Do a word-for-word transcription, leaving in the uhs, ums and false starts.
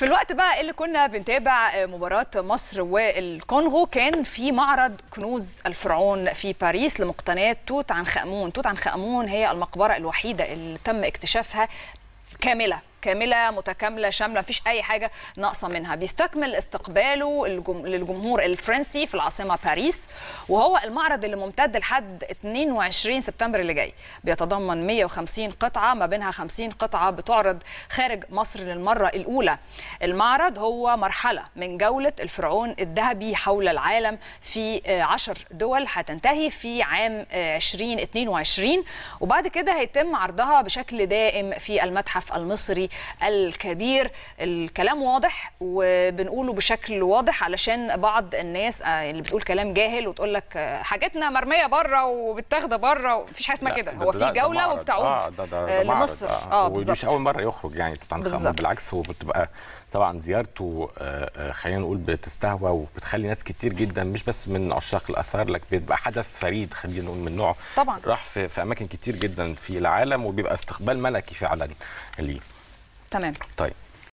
في الوقت بقى اللي كنا بنتابع مباراة مصر والكونغو كان في معرض كنوز الفرعون في باريس لمقتنيات توت عنخ أمون. توت عنخ أمون هي المقبرة الوحيدة اللي تم اكتشافها كاملة كاملة متكاملة شاملة، مفيش أي حاجة ناقصة منها. بيستكمل استقباله للجمهور الفرنسي في العاصمة باريس، وهو المعرض اللي ممتد لحد اثنين وعشرين سبتمبر اللي جاي. بيتضمن مئة وخمسين قطعة، ما بينها خمسين قطعة بتعرض خارج مصر للمرة الأولى. المعرض هو مرحلة من جولة الفرعون الذهبي حول العالم في عشر دول، هتنتهي في عام ألفين واثنين وعشرين، وبعد كده هيتم عرضها بشكل دائم في المتحف المصري الكبير. الكلام واضح وبنقوله بشكل واضح علشان بعض الناس اللي بتقول كلام جاهل وتقول لك حاجتنا مرميه بره وبتاخده بره، ومفيش حاجه اسمها كده. هو في جوله وبتعود لمصر. اه بالظبط، مش اول مره يخرج يعني توت عنخ امون، بالعكس هو بتبقى طبعا زيارته خلينا نقول بتستهوى وبتخلي ناس كتير جدا مش بس من عشاق الاثار، لكن بيبقى حدث فريد خلينا نقول من نوعه. طبعا راح في, في اماكن كتير جدا في العالم وبيبقى استقبال ملكي فعلا ليه. تمام. طيب